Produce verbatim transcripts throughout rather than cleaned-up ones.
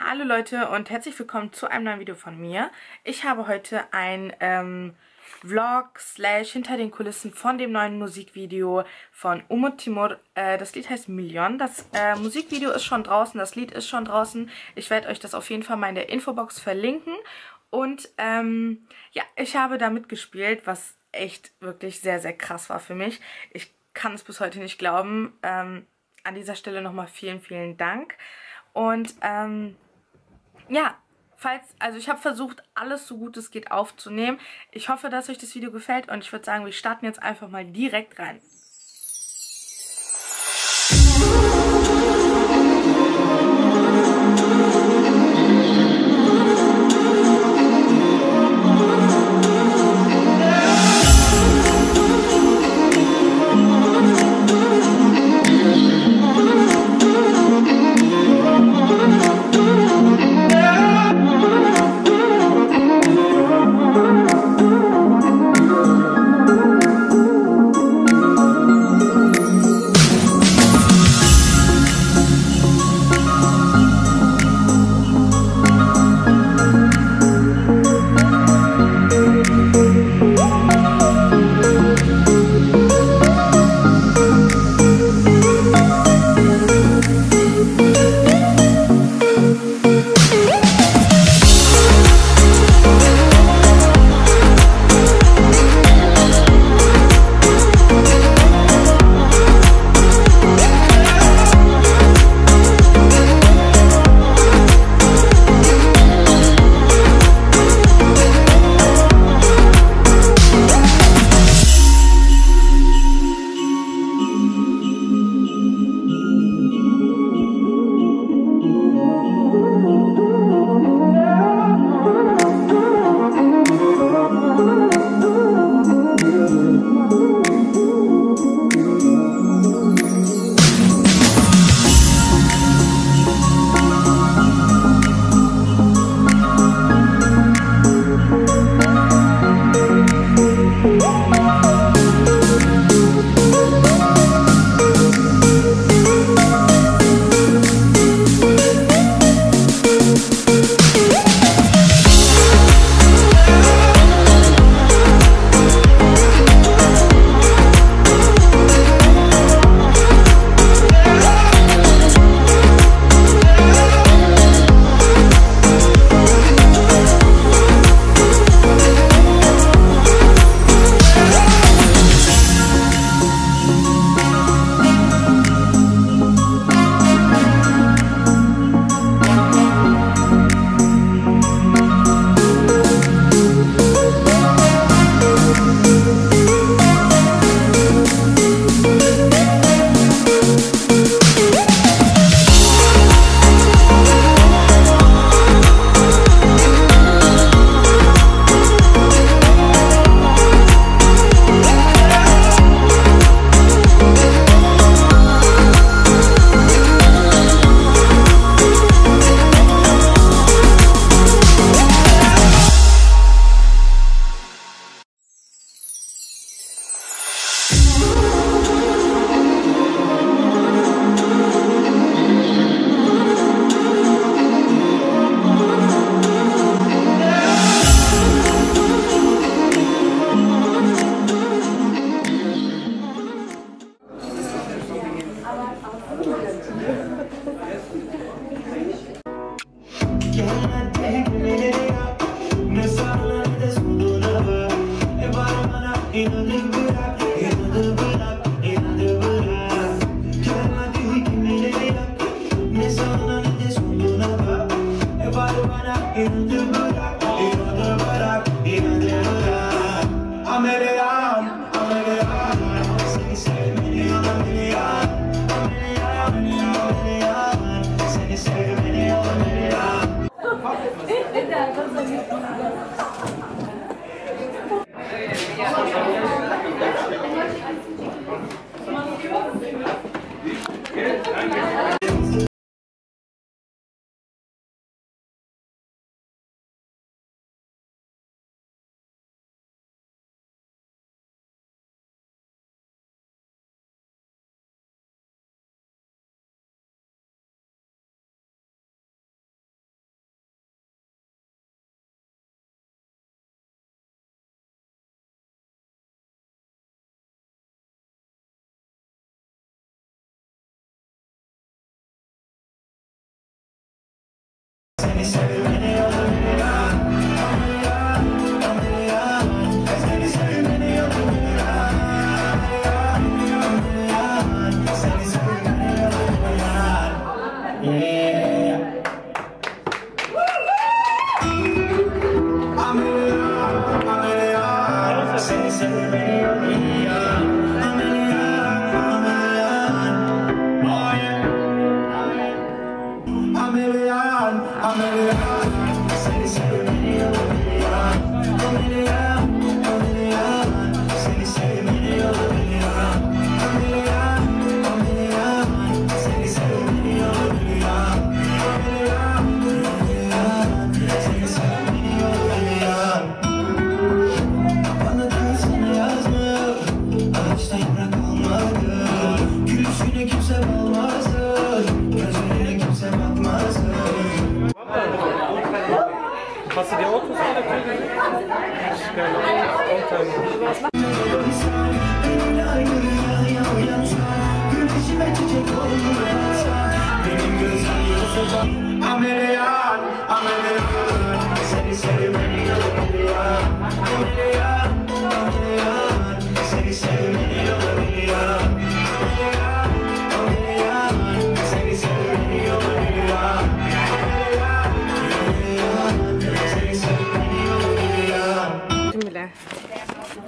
Hallo Leute und herzlich willkommen zu einem neuen Video von mir. Ich habe heute ein ähm, Vlog slash hinter den Kulissen von dem neuen Musikvideo von Umut Timur. Äh, das Lied heißt Million. Das äh, Musikvideo ist schon draußen, das Lied ist schon draußen. Ich werde euch das auf jeden Fall mal in der Infobox verlinken. Und ähm, ja, ich habe da mitgespielt, was echt wirklich sehr, sehr krass war für mich. Ich kann es bis heute nicht glauben. Ähm, an dieser Stelle nochmal vielen, vielen Dank. Und ähm, ja, falls, also ich habe versucht, alles so gut es geht aufzunehmen. Ich hoffe, dass euch das Video gefällt und ich würde sagen, wir starten jetzt einfach mal direkt rein. Hast du dir auch was angeguckt?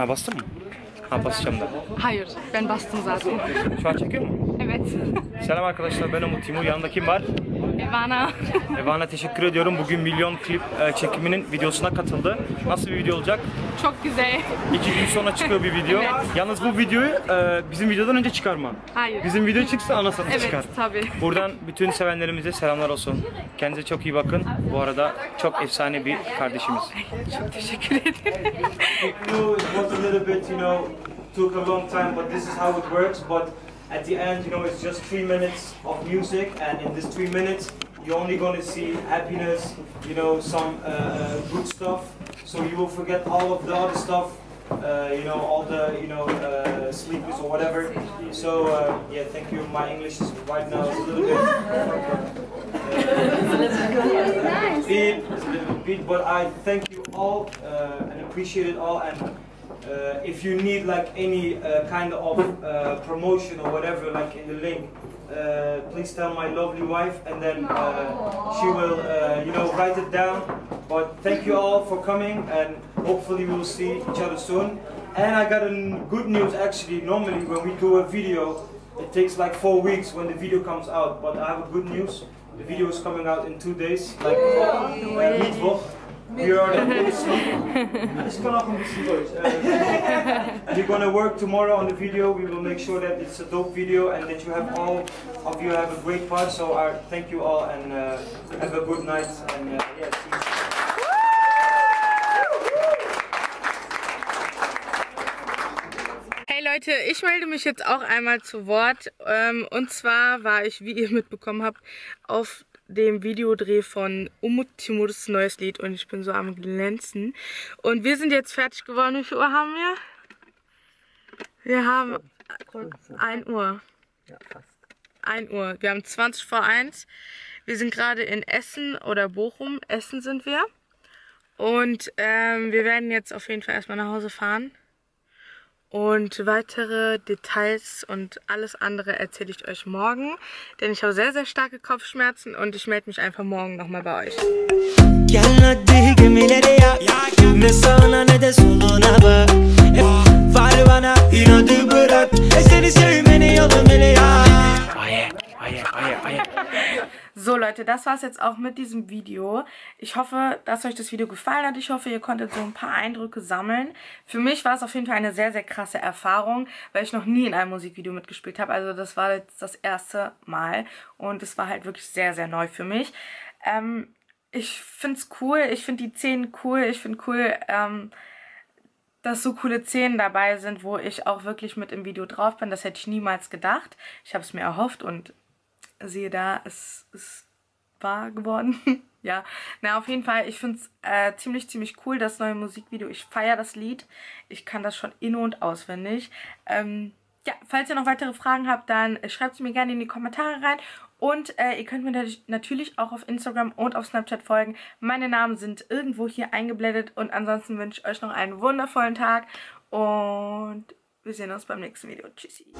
Ha bastın mı? Ha basacağım da. Hayır, ben bastım zaten. Şu an çekiyor mu? Evet. Selam arkadaşlar, ben Umut Timur. Yanında kim var? Evana. Evana teşekkür ediyorum. Bugün Milyon klip çekiminin videosuna katıldı. Nasıl bir video olacak? Çok güzel. İki gün sonra çıkıyor bir video. Evet. Yalnız bu videoyu bizim videodan önce çıkarma. Hayır. Bizim video çıksa ana satı evet, çıkar. Evet tabii. Buradan bütün sevenlerimize selamlar olsun. Kendinize çok iyi bakın. Bu arada çok efsane bir kardeşimiz. Çok teşekkür ederim. At the end, you know, it's just three minutes of music, and in this three minutes, you're only going to see happiness, you know, some uh, good stuff. So you will forget all of the other stuff, uh, you know, all the, you know, uh, sleepers or whatever. So, uh, yeah, thank you. My English is right now a little bit. Uh, beat, it's a little bit beat, but I thank you all uh, and appreciate it all. And Uh, if you need like any uh, kind of uh, promotion or whatever, like in the link, uh, please tell my lovely wife, and then uh, she will, uh, you know, write it down. But thank you all for coming, and hopefully we'll see each other soon. And I got a good news actually. Normally when we do a video, it takes like four weeks when the video comes out. But I have a good news. The video is coming out in two days, like midweek. You're gonna work tomorrow on the video. We will make sure that it's a dope video and that you have all of you have a great part. So I thank you all and uh, have a good night. And uh, yeah, see you. Leute, ich melde mich jetzt auch einmal zu Wort. Und zwar war ich, wie ihr mitbekommen habt, auf dem Videodreh von Umut Timurs neues Lied und ich bin so am glänzen. Und wir sind jetzt fertig geworden. Wie viel Uhr haben wir? Wir haben ein Uhr. Ja, fast. ein Uhr. Wir haben zwanzig vor eins. Wir sind gerade in Essen oder Bochum. Essen sind wir. Und ähm, wir werden jetzt auf jeden Fall erstmal nach Hause fahren. Und weitere Details und alles andere erzähle ich euch morgen, denn ich habe sehr, sehr starke Kopfschmerzen und ich melde mich einfach morgen nochmal bei euch. So Leute, das war es jetzt auch mit diesem Video. Ich hoffe, dass euch das Video gefallen hat. Ich hoffe, ihr konntet so ein paar Eindrücke sammeln. Für mich war es auf jeden Fall eine sehr, sehr krasse Erfahrung, weil ich noch nie in einem Musikvideo mitgespielt habe. Also das war jetzt das erste Mal und es war halt wirklich sehr, sehr neu für mich. Ähm, ich finde es cool, ich finde die Szenen cool, ich finde cool, ähm, dass so coole Szenen dabei sind, wo ich auch wirklich mit im Video drauf bin. Das hätte ich niemals gedacht. Ich habe es mir erhofft und siehe da, es ist wahr geworden. Ja, na auf jeden Fall, ich finde es äh, ziemlich, ziemlich cool, das neue Musikvideo. Ich feiere das Lied. Ich kann das schon in- und auswendig. Ähm, ja, falls ihr noch weitere Fragen habt, dann schreibt sie mir gerne in die Kommentare rein. Und äh, ihr könnt mir natürlich auch auf Instagram und auf Snapchat folgen. Meine Namen sind irgendwo hier eingeblendet. Und ansonsten wünsche ich euch noch einen wundervollen Tag. Und wir sehen uns beim nächsten Video. Tschüssi.